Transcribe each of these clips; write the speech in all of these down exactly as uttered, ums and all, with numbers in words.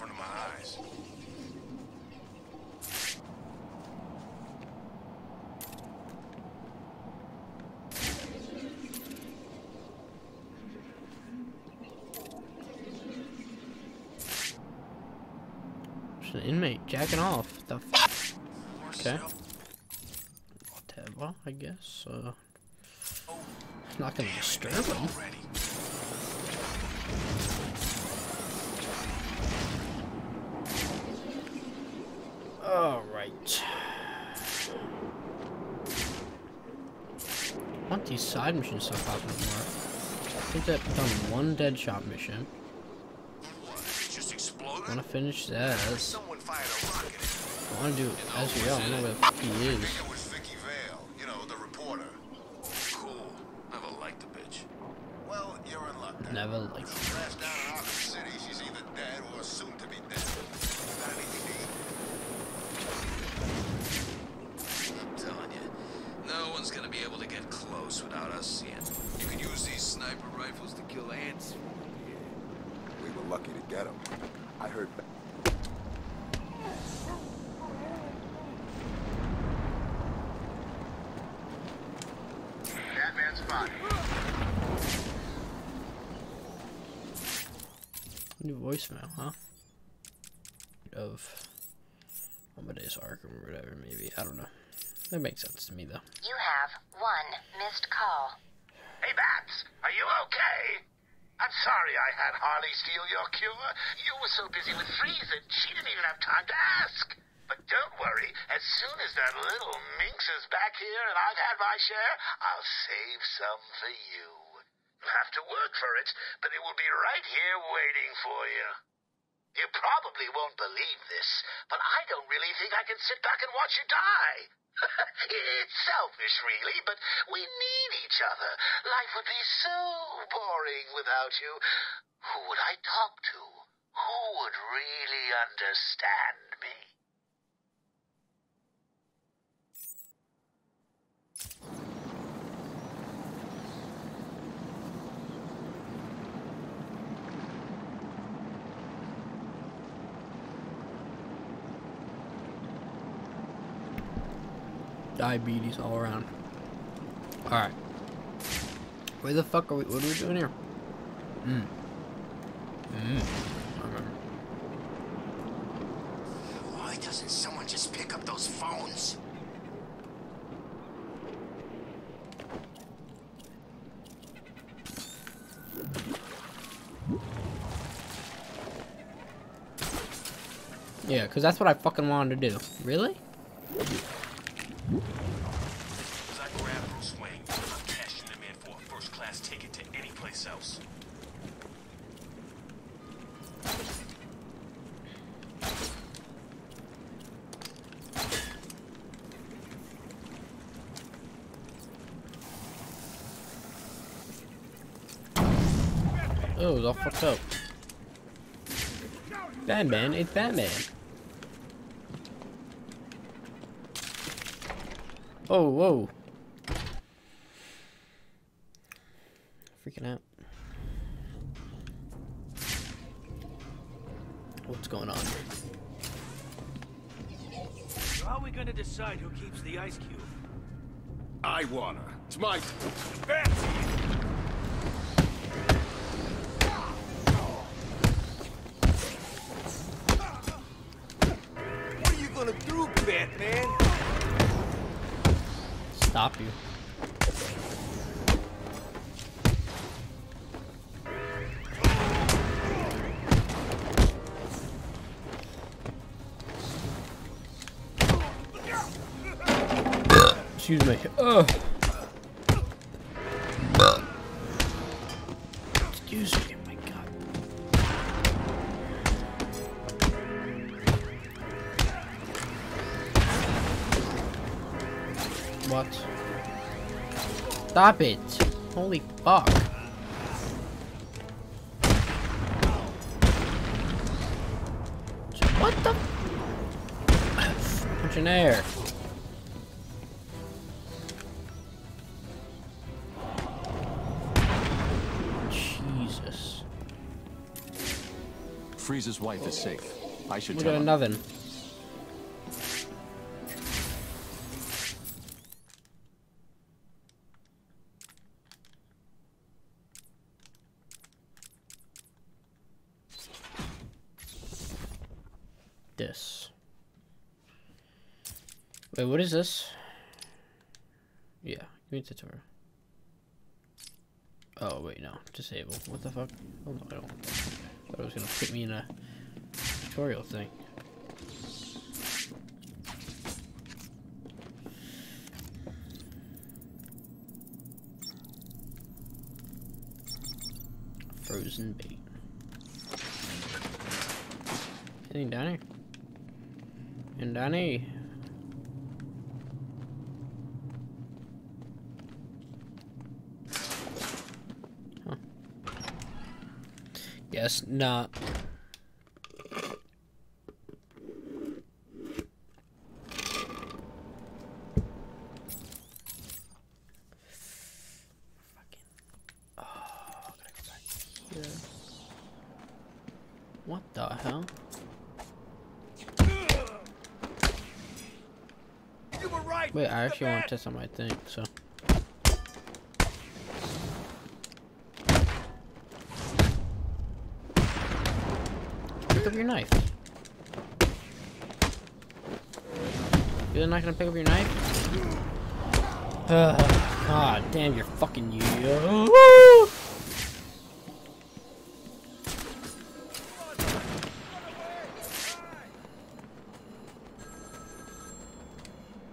front of my eyes. There's an inmate jacking off. The f okay. Whatever, I guess. Uh, not gonna disturb him. Alright. I want these side mission stuff out more. I think I've done one dead shot mission. I wanna finish that. I wanna do Azrael, I don't know where the fuck he is. It was Vicky Vale, you know, the reporter. Cool. Never liked the bitch. Well, you're in luck. Then. Never liked the bitch. Down in Arkham City, she's either dead or soon to be dead. Not anything to eat. No one's gonna be able to get close without us seeing. You can use these sniper rifles to kill ants. We were lucky to get them. I heard. Batman spotted. New voicemail, huh? Of Amadeus Arkham or whatever, maybe. I don't know. That makes sense to me, though. You have one missed call. Hey, Bats, are you okay? I'm sorry I had Harley steal your cure. You were so busy with freezing, she didn't even have time to ask. But don't worry, as soon as that little minx is back here and I've had my share, I'll save some for you. You'll have to work for it, but it will be right here waiting for you. You probably won't believe this, but I don't really think I can sit back and watch you die. It's selfish, really, but we need each other. Life would be so boring without you. Who would I talk to? Who would really understand me? Diabetes all around. Alright. Where the fuck are we? What are we doing here? Mmm. Mmm. I remember. Why doesn't someone just pick up those phones? Yeah, because that's what I fucking wanted to do. Really? As I grab Bruce Wayne, I'm cashing the man for a first-class ticket to any place else. Oh, it was all fucked up. Batman, it's Batman. Oh, whoa. Freaking out. What's going on? So how are we gonna decide who keeps the ice cube? I wanna. It's my What are you gonna do, Batman? Stop you. Excuse me. Oh. Excuse me. My God. What? Stop it! Holy fuck! What the? Punch in air. Freeze's wife is safe. I should we tell him. We got nothing. This. Wait, what is this? Yeah, give me the tutorial. Oh, wait, no. Disable. What the fuck? Oh, no, I don't. I thought it was gonna put me in a tutorial thing. Frozen bait. Anything down here? And down here? Yes, not. Fucking. Oh, gotta go back here. What the hell? You were right. Wait, I actually want to test on my thing, so. Pick up your knife. You're not gonna pick up your knife? Uh, God damn, you're fucking you. Oh.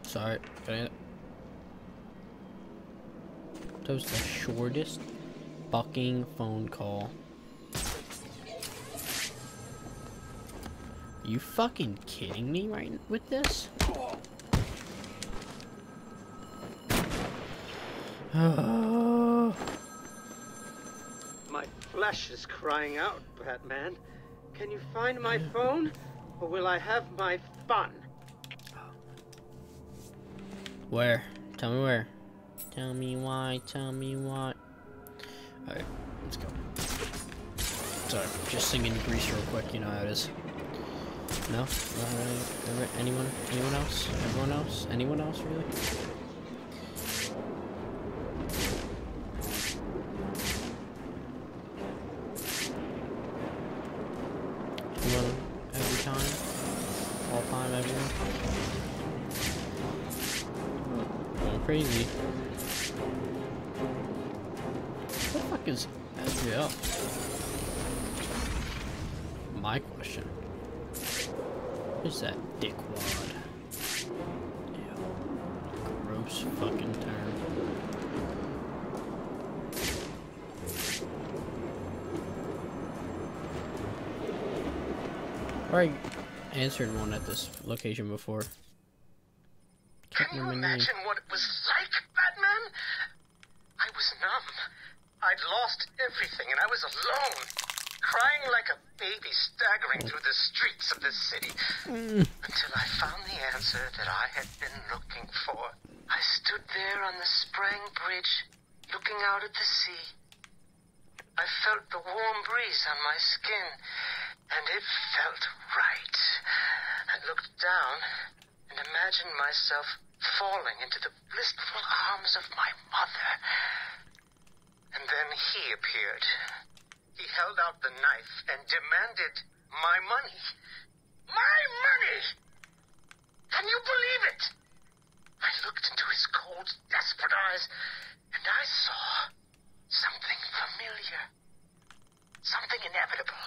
Sorry, can I... That was the shortest fucking phone call. You fucking kidding me right with this? Oh. My flesh is crying out, Batman. Can you find my phone, or will I have my fun? Where? Tell me where. Tell me why. Tell me why. All right, let's go. Sorry, just singing Grease real quick. You know how it is. No? Uh, anyone? Anyone else? Everyone else? Anyone else, really? One every time? All time, everyone? Going crazy. What the fuck is Azrael? My question. Who's that dickwad? Ew. Gross fucking term. I answered one at this location before. Can you imagine what it was like, Batman? I was numb. I'd lost everything and I was alone. Crying like a baby staggering through the streets of the city. Until I found the answer that I had been looking for. I stood there on the sprang bridge, looking out at the sea. I felt the warm breeze on my skin, and it felt right. I looked down and imagined myself falling into the blissful arms of my mother. And then he appeared. He held out the knife and demanded my money. My money! Can you believe it? I looked into his cold, desperate eyes, and I saw something familiar. Something inevitable.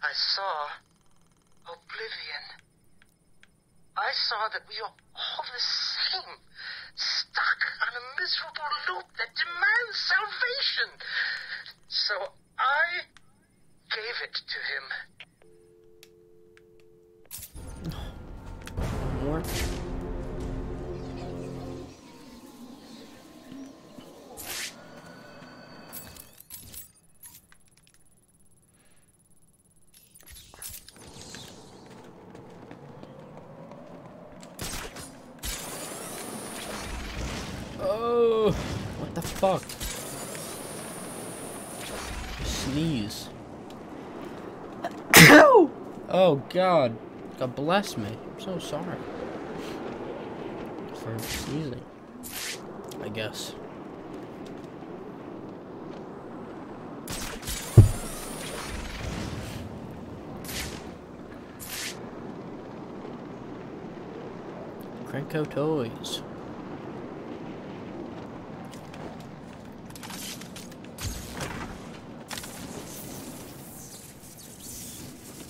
I saw oblivion. I saw that we are all the same, stuck on a miserable loop that demands salvation. So I gave it to him. More. Oh, what the fuck? Sneeze. Oh God, God bless me. I'm so sorry for sneezing, I guess. Cranko Toys.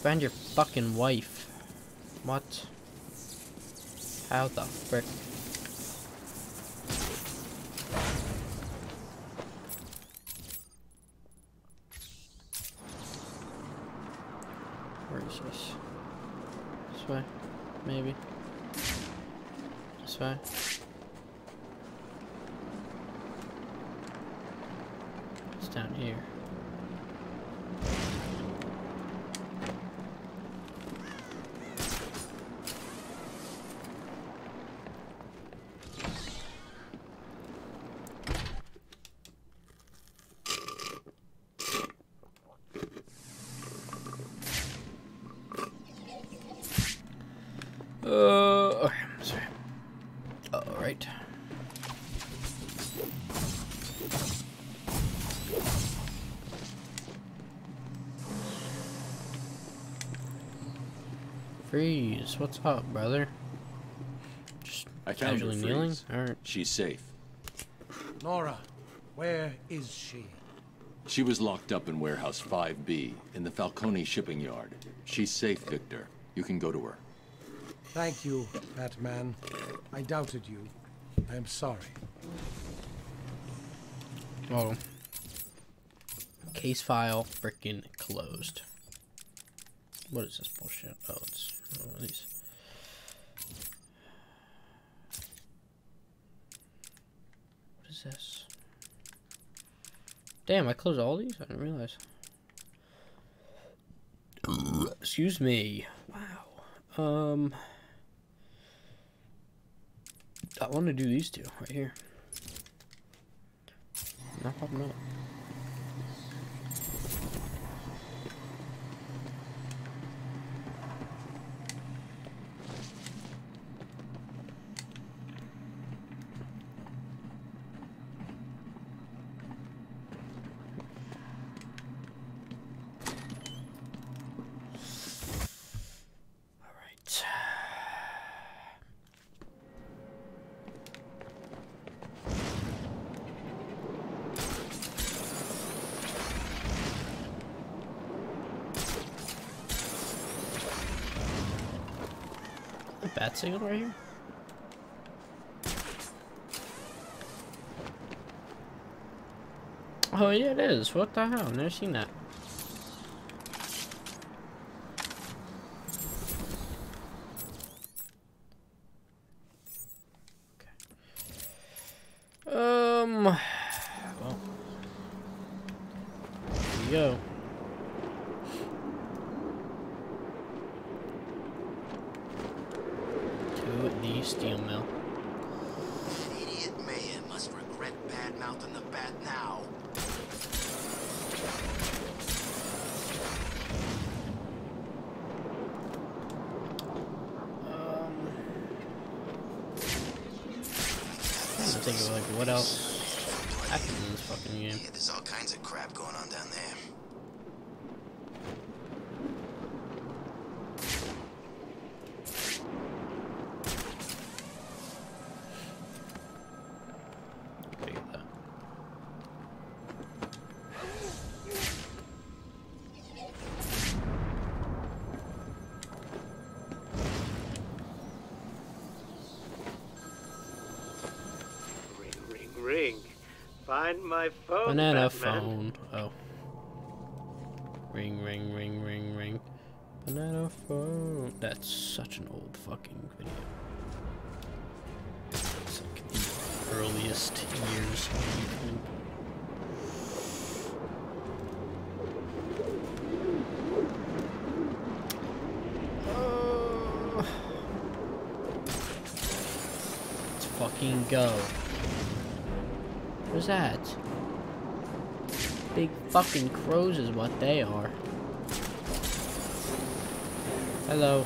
Find your fucking wife. What? How the frick? Where is this? This way? Maybe. This way? It's down here. Freeze, what's up, brother? Just I casually kneeling? Alright. She's safe. Nora, where is she? She was locked up in warehouse five B in the Falcone shipping yard. She's safe, Victor. You can go to her. Thank you, Batman. I doubted you. I am sorry. Oh. Case file frickin' closed. What is this bullshit? Oh, it's one of these. What is this? Damn, I closed all these? I didn't realize. Excuse me. Wow. Um. I want to do these two right here. Not popping up. Bat signal right here? Oh yeah, it is. What the hell? I've never seen that. Okay. Um. Well. Here we go. The steel mill. An idiot man must regret bad mouthing the bat now. Um, I'm thinking like what else happens in this fucking game. Yeah, there's all kinds of crap going on down there. Find my phone. Banana Batman. Phone. Oh. Ring, ring, ring, ring, ring. Banana phone. That's such an old fucking video. It's like the earliest years of YouTube. Oh. Let's fucking go. What's that? Big fucking crows is what they are. Hello.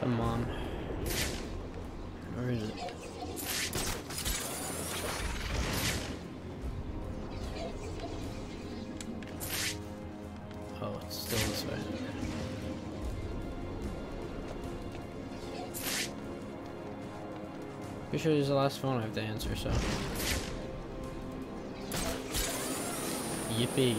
Come on. Where is it? Oh, it's still this way. Pretty sure this is the last phone I have to answer, so. Yippee.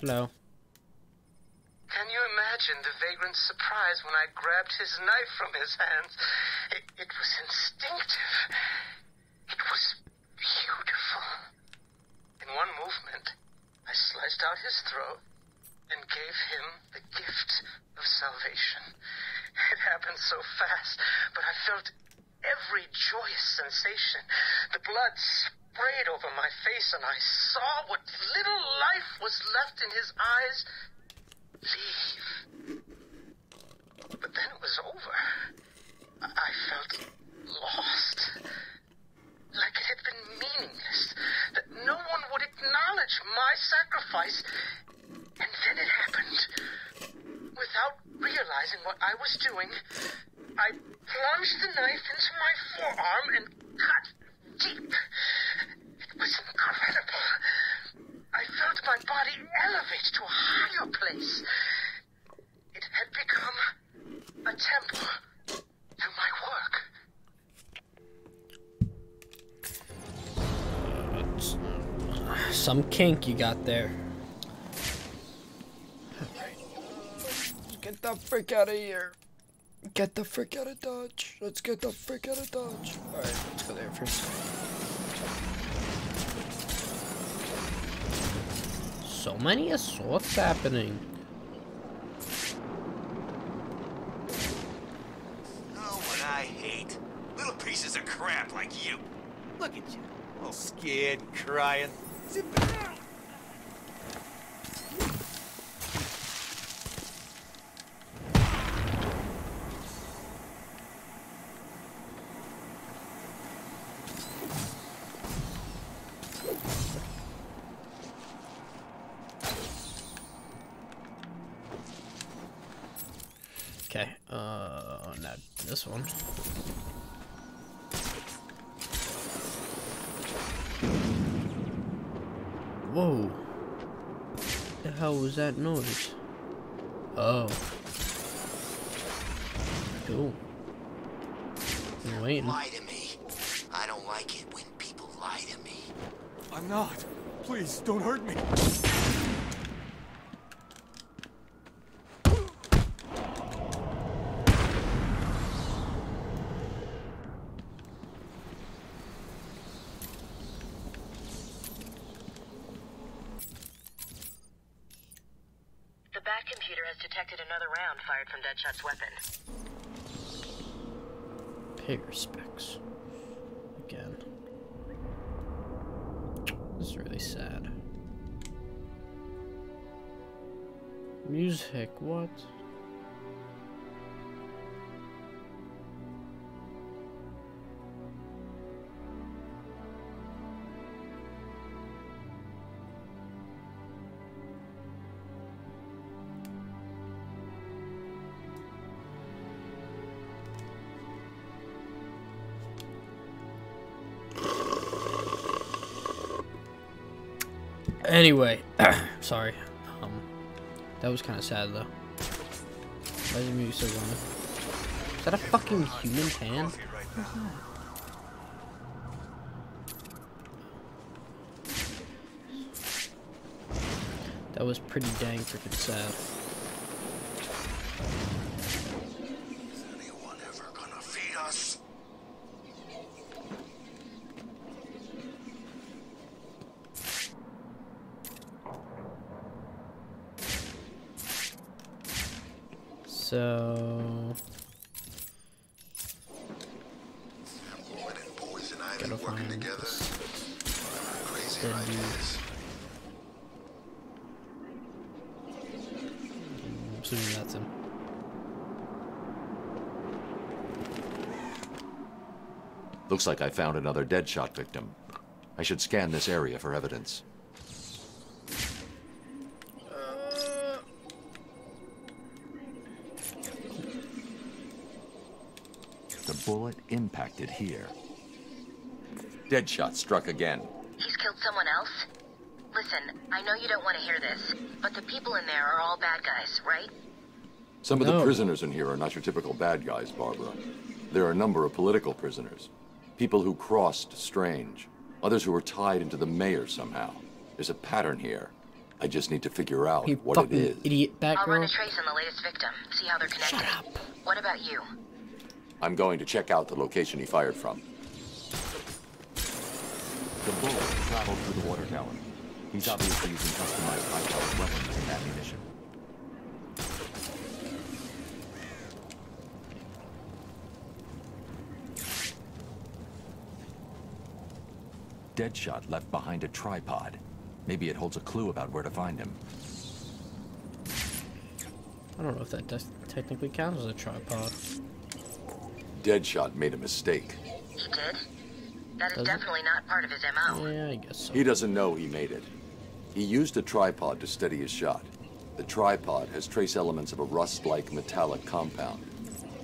Hello. Can you imagine the vagrant's surprise when I grabbed his knife from his hands? It, it was instinctive. It was beautiful. In one movement, I sliced out his throat and gave him the gift of salvation. It happened so fast, but I felt every joyous sensation. The blood sprayed over my face, and I saw what little life was left in his eyes leave. But then it was over. I felt lost. Like it had been meaningless. That no one would acknowledge my sacrifice. And then it happened. Without realizing what I was doing, I plunged the knife into my forearm and cut deep. It was incredible. I felt my body elevate to a higher place. It had become a temple to my work. Uh, it's, uh, some kink you got there. Get the frick out of here. Get the frick out of Dodge. Let's get the frick out of Dodge. Alright, let's go there first. So many assaults happening. Oh, what I hate. Little pieces of crap like you. Look at you. All scared, crying. Zip it out. This one. Whoa. The hell was that noise? Oh. Cool. I'm waiting. Lie to me. I don't like it when people lie to me. I'm not. Please don't hurt me. Deadshot's weapon. Pay respects. Again. This is really sad. Music, what? Anyway, sorry. Um, that was kind of sad though. Why is the music so long? Is that a fucking human hand? That was pretty dang freaking sad. Is anyone ever gonna feed us? so... Women and boys and I are working together. Crazy ideas. I'm assuming that's him. Looks like I found another Deadshot victim. I should scan this area for evidence. Bullet impacted here. Deadshot struck again. He's killed someone else? Listen, I know you don't want to hear this, but the people in there are all bad guys, right? Some of no. the prisoners in here are not your typical bad guys, Barbara. There are a number of political prisoners. People who crossed Strange. Others who were tied into the mayor somehow. There's a pattern here. I just need to figure out you what it is. Idiot Batgirl. I'll run a trace on the latest victim, see how they're connected. Shut up. What about you? I'm going to check out the location he fired from. The bullet traveled through the water tower. He's obviously using customized high-powered weapons and ammunition. Deadshot left behind a tripod. Maybe it holds a clue about where to find him. I don't know if that does technically count as a tripod. Deadshot made a mistake. He did? That is does definitely it? Not part of his M O. Yeah, I guess so. He doesn't know he made it. He used a tripod to steady his shot. The tripod has trace elements of a rust-like metallic compound.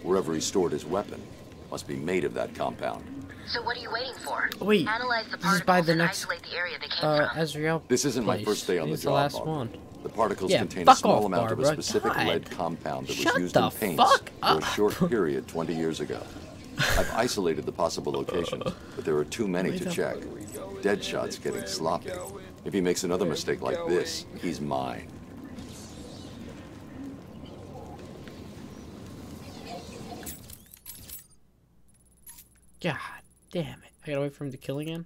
Wherever he stored his weapon must be made of that compound. So what are you waiting for? Oh, wait, analyze the this is by the next the area they came uh, from. Azrael this isn't place. My first day on the, the job, last one. The particles yeah, contain a small off, amount Barbara. Of a specific God. Lead compound that Shut was used in paints for a short period twenty years ago. I've isolated the possible locations, but there are too many Wait to up. Check. Deadshot's getting sloppy. If he makes another mistake like this, he's mine. God damn it. I gotta wait for him to kill again?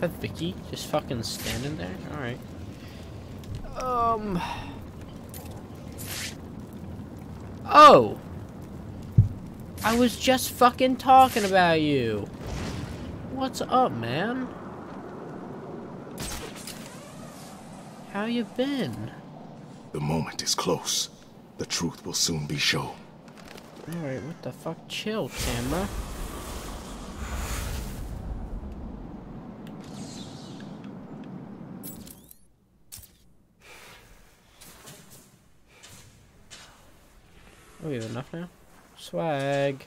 That Vicky just fucking standing there? Alright. Um. Oh! I was just fucking talking about you! What's up, man? How you been? The moment is close. The truth will soon be shown. Alright, what the fuck? Chill, camera. We have enough now. Swag.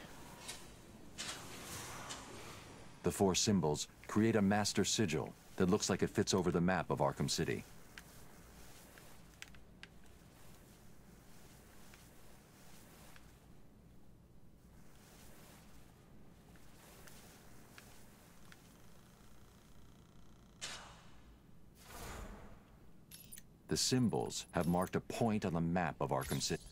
The four symbols create a master sigil that looks like it fits over the map of Arkham City. The symbols have marked a point on the map of Arkham City.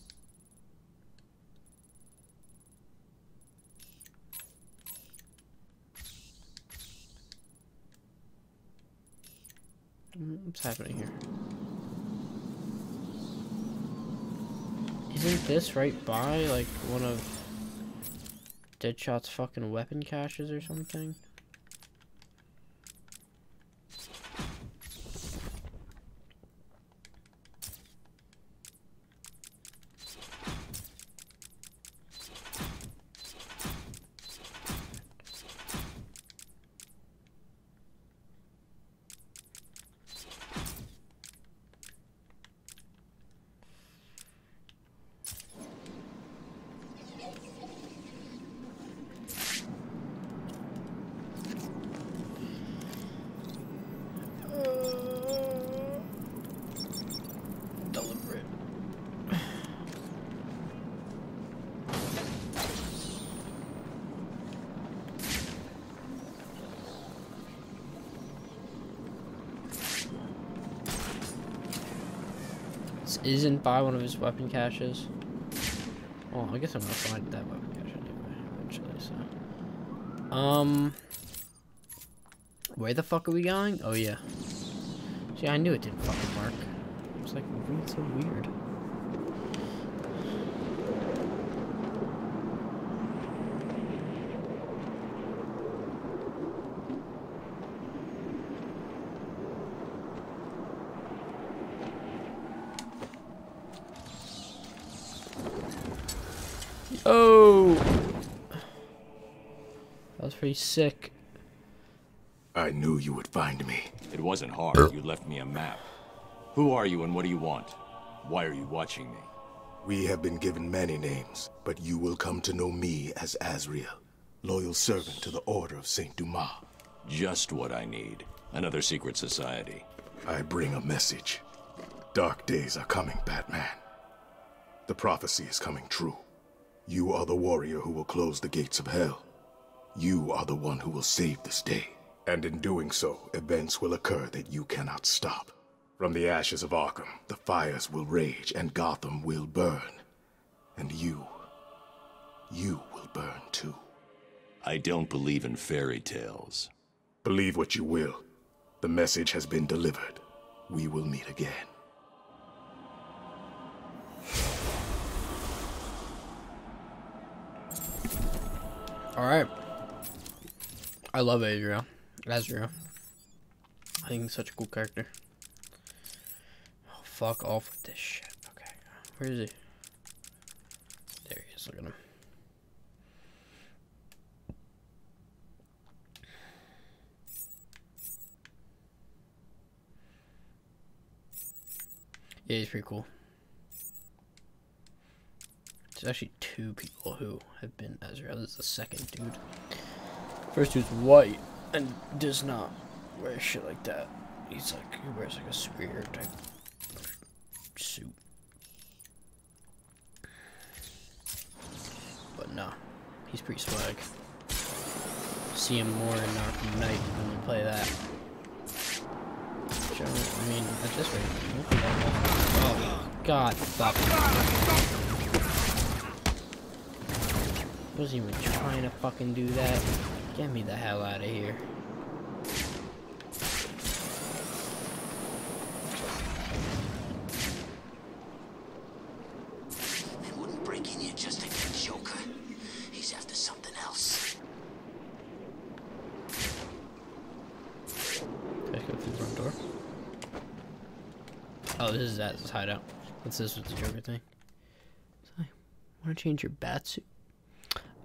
What's happening here? Isn't this right by, like, one of Deadshot's fucking weapon caches or something? isn't by one of his weapon caches. Well, I guess I'm gonna find that weapon cache anyway, eventually, so. Um. Where the fuck are we going? Oh, yeah. See, I knew it didn't fucking work. It was like, it's so weird. Oh, that was pretty sick. I knew you would find me. It wasn't hard. You left me a map. Who are you and what do you want? Why are you watching me? We have been given many names, but you will come to know me as Azrael, loyal servant to the Order of Saint Dumas. Just what I need. Another secret society. I bring a message. Dark days are coming, Batman. The prophecy is coming true. You are the warrior who will close the gates of hell. You are the one who will save this day. And in doing so, events will occur that you cannot stop. From the ashes of Arkham, the fires will rage and Gotham will burn. And you, you will burn too. I don't believe in fairy tales. Believe what you will. The message has been delivered. We will meet again. Alright. I love Azrael. Azrael. I think he's such a cool character. Oh, fuck off with this shit. Okay. Where is he? There he is. Look at him. Yeah, he's pretty cool. There's actually two people who have been Azrael. This is the second dude. First dude's white and does not wear shit like that. He's like, he wears like a spear type suit. But no, he's pretty swag. See him more in Arkham Knight when we play that. Which I mean, at this rate, oh god, fuck. I wasn't even trying to fucking do that. Get me the hell out of here. They wouldn't break in here just to get Joker. He's after something else. Can I go through the front door? Oh, this is that. This is hideout. What's this with the Joker thing? So, wanna change your batsuit?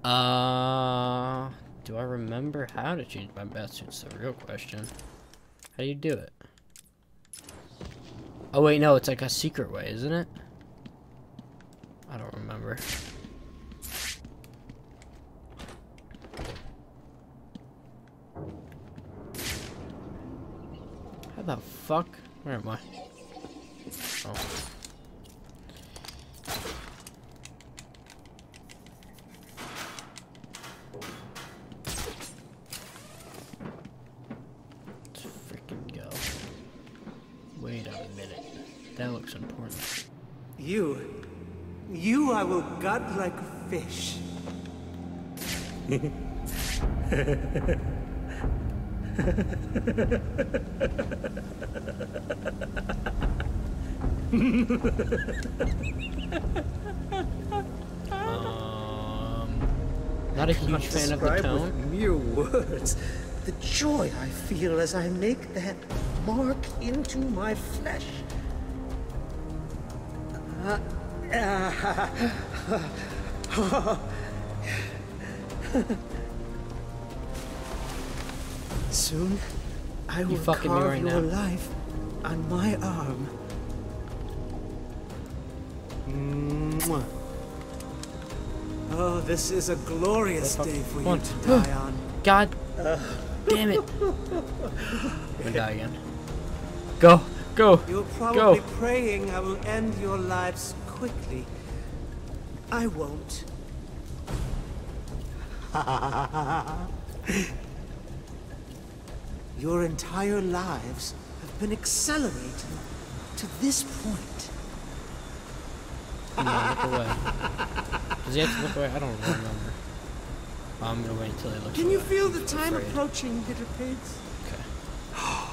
Uh, do I remember how to change my batsuit? It's the real question. How do you do it? Oh wait, no, it's like a secret way, isn't it? I don't remember. How the fuck? Where am I? Oh. Gut like fish. um, not a huge fan of the tone. With mere words, the joy I feel as I make that mark into my flesh. Uh, uh, Soon, I will carve right your now. life on my arm. Mwah. Oh, this is a glorious day for you to die on. God damn it! We die again. Go, go, go! You're probably go. praying I will end your lives quickly. I won't. Your entire lives have been accelerated to this point. Come on, look away. Does he have to look away? I don't remember. I'm gonna wait until he looks away. Can you feel the time approaching, Peter Pates? Okay.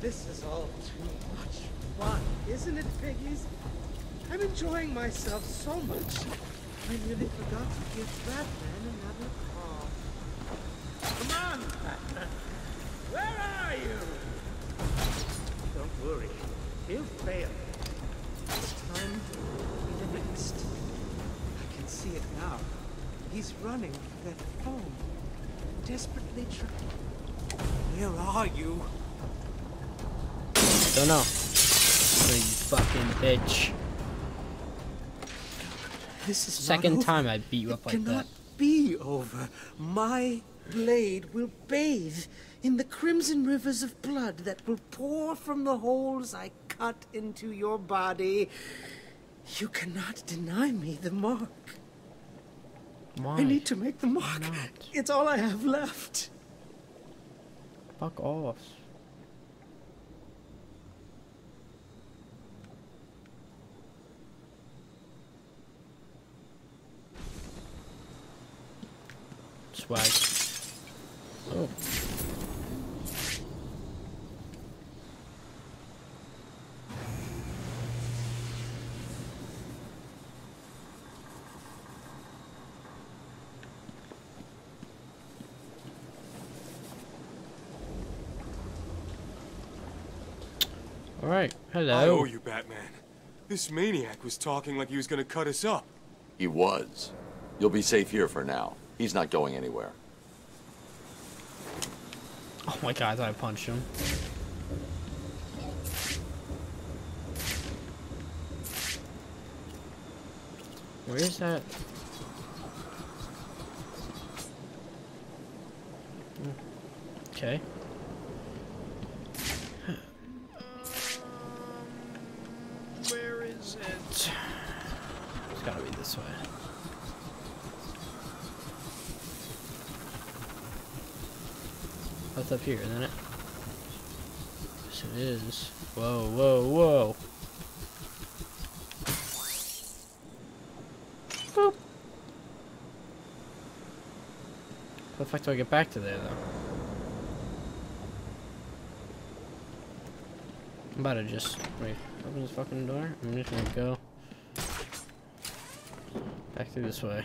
This is all too much fun, isn't it, Piggies? I'm enjoying myself so much. I nearly forgot to give Batman another call. Come on, Batman! Where are you? Don't worry, he'll fail. It's time for the next. I can see it now. He's running for that phone, desperately trying. Where are you? Don't know. Oh, you fucking bitch. This is second time I beat you up like that. It cannot be over. My blade will bathe in the crimson rivers of blood that will pour from the holes I cut into your body. You cannot deny me the mark. Why? I need to make the mark. It's all I have left. Fuck off. Swag. Oh. All right. Hello. I owe you, Batman. This maniac was talking like he was going to cut us up. He was. You'll be safe here for now. He's not going anywhere. Oh my god, I thought I punched him. Where is that? Okay. Where is it? It's gotta be this way. That's up here, isn't it? Yes, it is. Whoa, whoa, whoa. Boop. How the fuck do I get back to there, though? I'm about to just... Wait, open this fucking door? I'm just gonna go... back through this way.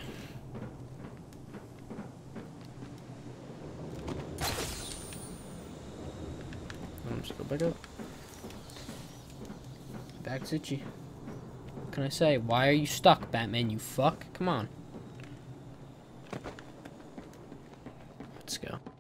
Just go back up. Back's itchy. What can I say? Why are you stuck, Batman, you fuck? Come on. Let's go.